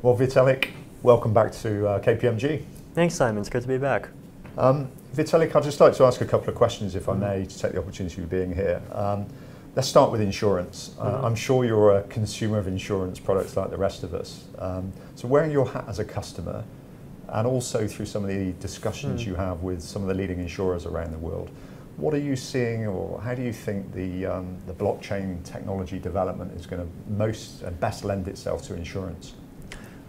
Well, Vitalik, welcome back to KPMG. Thanks, Simon. It's good to be back. Vitalik, I'd just like to ask a couple of questions, if I may, to take the opportunity of being here. Let's start with insurance. I'm sure you're a consumer of insurance products like the rest of us. So wearing your hat as a customer, and also through some of the discussions you have with some of the leading insurers around the world, what are you seeing, or how do you think the blockchain technology development is going to most and best lend itself to insurance?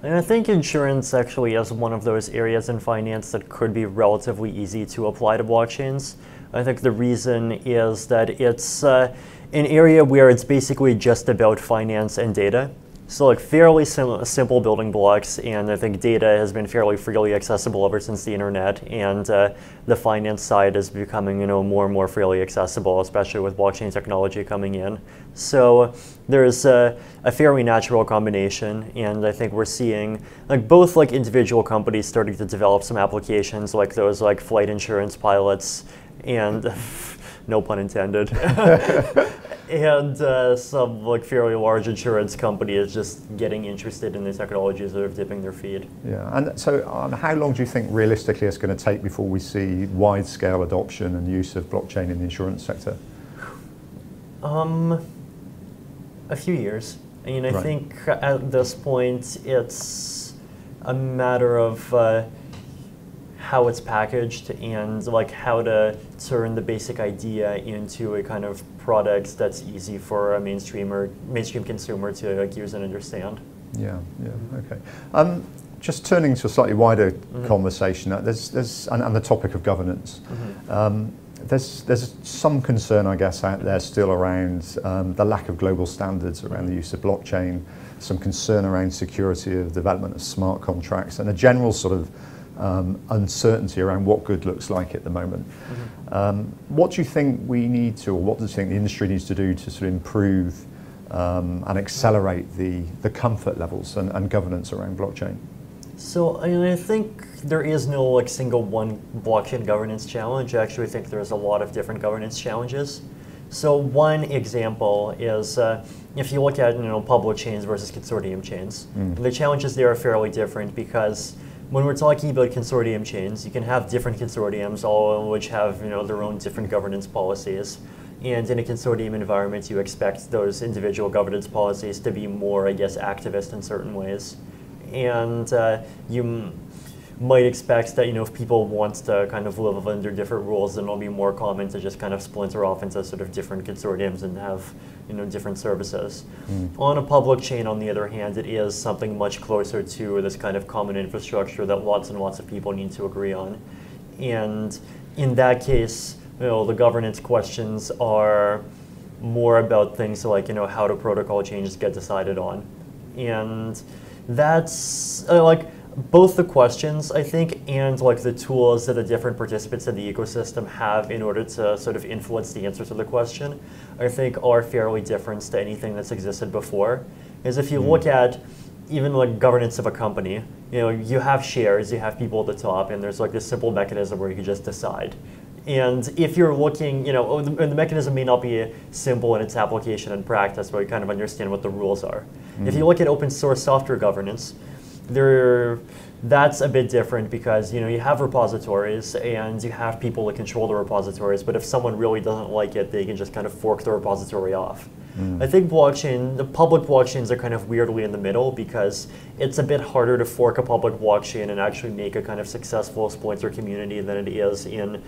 And I think insurance actually is one of those areas in finance that could be relatively easy to apply to blockchains. I think the reason is that it's an area where it's basically just about finance and data. So like fairly simple building blocks, and I think data has been fairly freely accessible ever since the internet, and the finance side is becoming, you know, more and more freely accessible, especially with blockchain technology coming in. So there's a fairly natural combination, and I think we're seeing like both like individual companies starting to develop some applications like those like flight insurance pilots, and no pun intended. And some like fairly large insurance company is just getting interested in the technologies that are dipping their feet. Yeah, and so how long do you think realistically it's going to take before we see wide-scale adoption and use of blockchain in the insurance sector? A few years. I mean, I think at this point it's a matter of how it's packaged and like how to turn the basic idea into a kind of product that's easy for a mainstream consumer to like, use and understand. Yeah, yeah, okay. Just turning to a slightly wider conversation, and the topic of governance. There's some concern, I guess, out there still around the lack of global standards around the use of blockchain, some concern around security of development of smart contracts, and a general sort of uncertainty around what good looks like at the moment. What do you think we need to, or what do you think the industry needs to do to sort of improve and accelerate the comfort levels and governance around blockchain? So I think there is no like single one blockchain governance challenge. I actually think there's a lot of different governance challenges. So one example is if you look at public chains versus consortium chains, the challenges there are fairly different because when we're talking about consortium chains, you can have different consortiums, all of which have their own different governance policies. And in a consortium environment, you expect those individual governance policies to be more, I guess, activist in certain ways. And you might expect that if people want to kind of live under different rules, then it'll be more common to just kind of splinter off into sort of different consortiums and have different services. On a public chain, on the other hand, it is something much closer to this kind of common infrastructure that lots and lots of people need to agree on. And in that case, the governance questions are more about things like how do protocol changes get decided on, and that's like. Both the questions, I think, and like the tools that the different participants in the ecosystem have in order to sort of influence the answer to the question, I think are fairly different to anything that's existed before. Because if you look at even like governance of a company, you have shares, you have people at the top, and there's like this simple mechanism where you can just decide. And if you're looking, the mechanism may not be simple in its application and practice, but you kind of understand what the rules are. If you look at open source software governance, that's a bit different because you have repositories and you have people that control the repositories, but if someone really doesn't like it, they can just kind of fork the repository off. I think the public blockchains are kind of weirdly in the middle because it's a bit harder to fork a public blockchain and actually make a kind of successful splinter community than it is in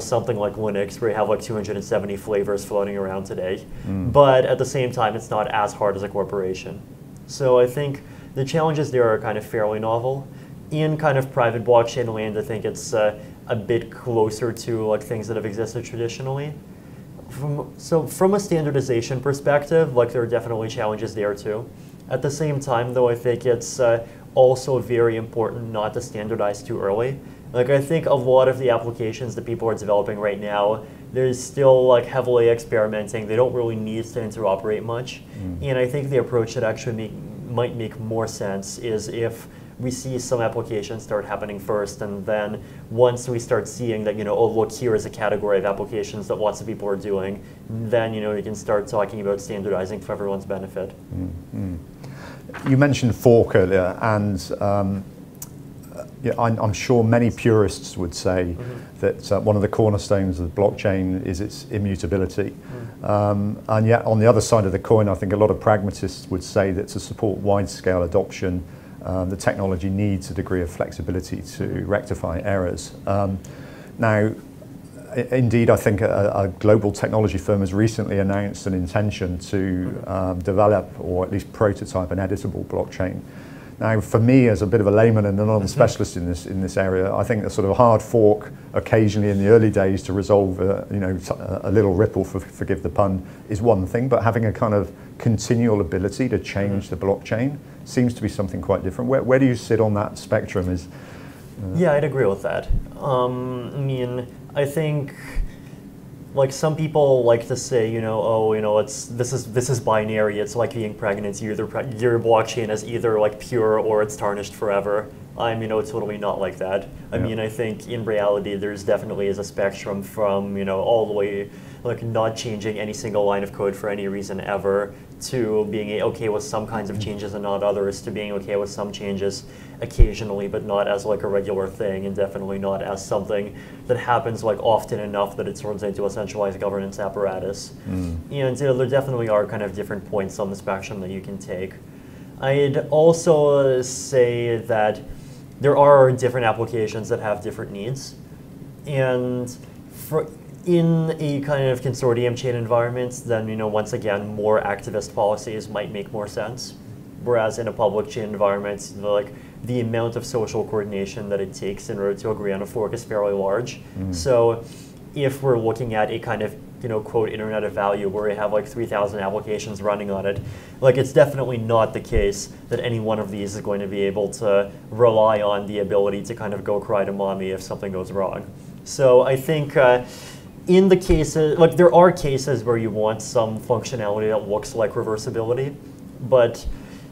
something like Linux where you have like 270 flavors floating around today. But at the same time, it's not as hard as a corporation. So I think the challenges there are kind of fairly novel. In kind of private blockchain land, I think it's a bit closer to like things that have existed traditionally. So from a standardization perspective, like there are definitely challenges there too. At the same time, though, I think it's also very important not to standardize too early. Like I think a lot of the applications that people are developing right now, they're still like heavily experimenting. They don't really need to interoperate much, and I think the approach should actually might make more sense is if we see some applications start happening first, and then once we start seeing that, oh, look, here is a category of applications that lots of people are doing, then, you can start talking about standardizing for everyone's benefit. Mm-hmm. You mentioned fork earlier, and I'm sure many purists would say mm-hmm. that one of the cornerstones of the blockchain is its immutability. Mm-hmm. And yet, on the other side of the coin, I think a lot of pragmatists would say that to support wide-scale adoption, the technology needs a degree of flexibility to rectify errors. Now, indeed, I think a global technology firm has recently announced an intention to develop or at least prototype an editable blockchain. Now, for me, as a bit of a layman and a non-specialist in this area, I think a sort of hard fork occasionally in the early days to resolve a little ripple, forgive the pun, is one thing, but having a kind of continual ability to change the blockchain seems to be something quite different. Where do you sit on that spectrum? Yeah, I'd agree with that. I mean, I think, like, some people like to say, oh, it's this is binary. It's like being pregnant. Your blockchain is either like pure or it's tarnished forever. I'm, totally not like that. I mean, I think in reality, there's definitely is a spectrum from, all the way like not changing any single line of code for any reason ever, to being okay with some kinds of changes and not others, to being okay with some changes occasionally, but not as like a regular thing, and definitely not as something that happens like often enough that it turns into a centralized governance apparatus. And there definitely are kind of different points on the spectrum that you can take. I'd also say that there are different applications that have different needs, and in a kind of consortium chain environment, then once again, more activist policies might make more sense. Whereas in a public chain environment, the amount of social coordination that it takes in order to agree on a fork is fairly large. So if we're looking at a kind of quote internet of value where we have like 3,000 applications running on it, it's definitely not the case that any one of these is going to be able to rely on the ability to kind of go cry to mommy if something goes wrong. So I think in the cases, there are cases where you want some functionality that looks like reversibility, but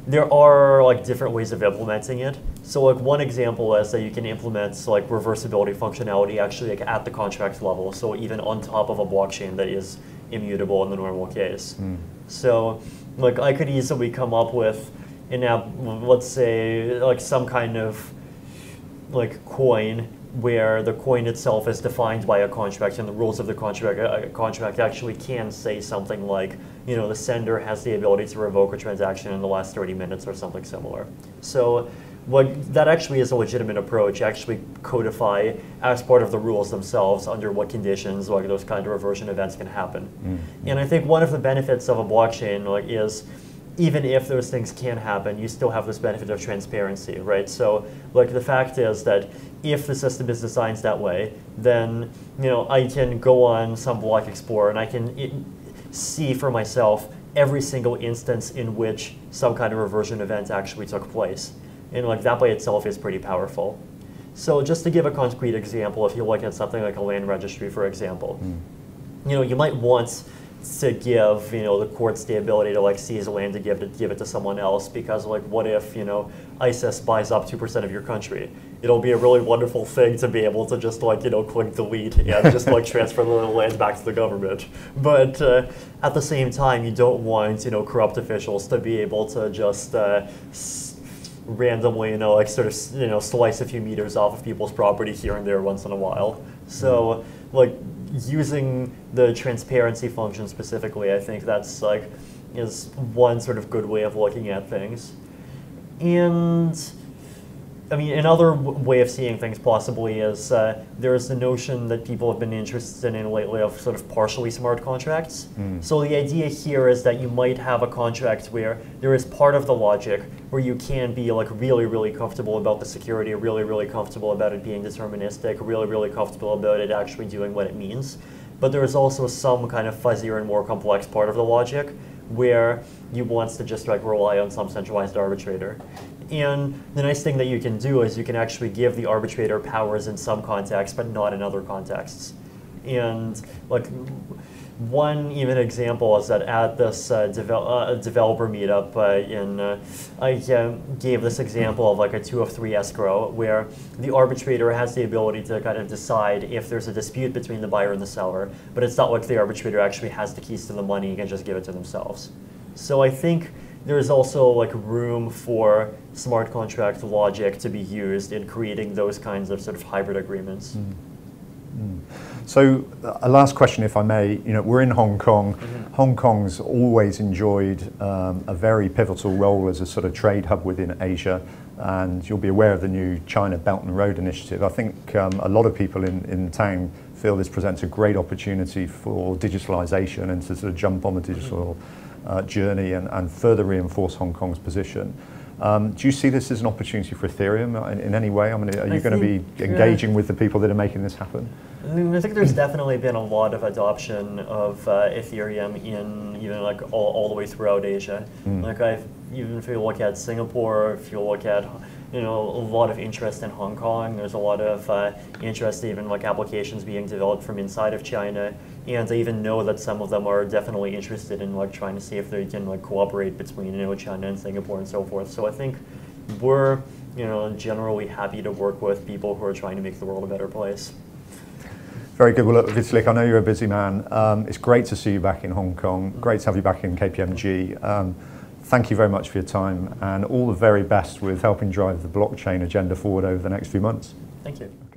there are different ways of implementing it. So one example is that you can implement reversibility functionality actually at the contract level, so even on top of a blockchain that is immutable in the normal case. So I could easily come up with an app, let's say some kind of coin, where the coin itself is defined by a contract, and the rules of the contract actually can say something like, the sender has the ability to revoke a transaction in the last 30 minutes or something similar. So that actually is a legitimate approach, actually codify as part of the rules themselves under what conditions those kind of reversion events can happen. And I think one of the benefits of a blockchain is, even if those things can happen, you still have this benefit of transparency, right? So the fact is that if the system is designed that way, then I can go on some block explorer and I can see for myself every single instance in which some kind of reversion event actually took place. And that by itself is pretty powerful. So just to give a concrete example, if you look at something like a land registry, for example, you might want to give the courts the ability to seize land and give it to someone else, because what if ISIS buys up 2% of your country? It'll be a really wonderful thing to be able to just click delete and just transfer the land back to the government. But at the same time, you don't want corrupt officials to be able to just randomly slice a few meters off of people's property here and there once in a while. So using the transparency function specifically, I think that's is one sort of good way of looking at things. And I mean, another way of seeing things possibly is there is the notion that people have been interested in lately of sort of partially smart contracts. So the idea here is that you might have a contract where there is part of the logic where you can be really, really comfortable about the security, really, really comfortable about it being deterministic, really, really comfortable about it actually doing what it means. But there is also some kind of fuzzier and more complex part of the logic where you want to just rely on some centralized arbitrator. And the nice thing that you can do is you can actually give the arbitrator powers in some contexts, but not in other contexts. And like one even example is that at this developer meetup I gave this example of like a 2 of 3 escrow where the arbitrator has the ability to kind of decide if there's a dispute between the buyer and the seller, but it's not like the arbitrator actually has the keys to the money and can just give it to themselves. So I think there's also like room for smart contract logic to be used in creating those kinds of sort of hybrid agreements. Mm. Mm. So a last question, if I may. You know, we're in Hong Kong. Mm-hmm. Hong Kong's always enjoyed a very pivotal role as a sort of trade hub within Asia, and you'll be aware of the new China Belt and Road Initiative. I think a lot of people in town feel this presents a great opportunity for digitalization and to sort of jump on the digital journey and further reinforce Hong Kong's position. Do you see this as an opportunity for Ethereum in any way? I mean, are you going to be engaging with the people that are making this happen? I mean, I think there's definitely been a lot of adoption of Ethereum in even like all the way throughout Asia. Mm. Like even if you look at Singapore, if you look at a lot of interest in Hong Kong, there's a lot of interest even like applications being developed from inside of China. And I even know that some of them are definitely interested in like trying to see if they can like cooperate between China and Singapore and so forth. So I think we're generally happy to work with people who are trying to make the world a better place. Very good. Well, look, Vitalik, I know you're a busy man. It's great to see you back in Hong Kong. Great to have you back in KPMG. Thank you very much for your time and all the very best with helping drive the blockchain agenda forward over the next few months. Thank you.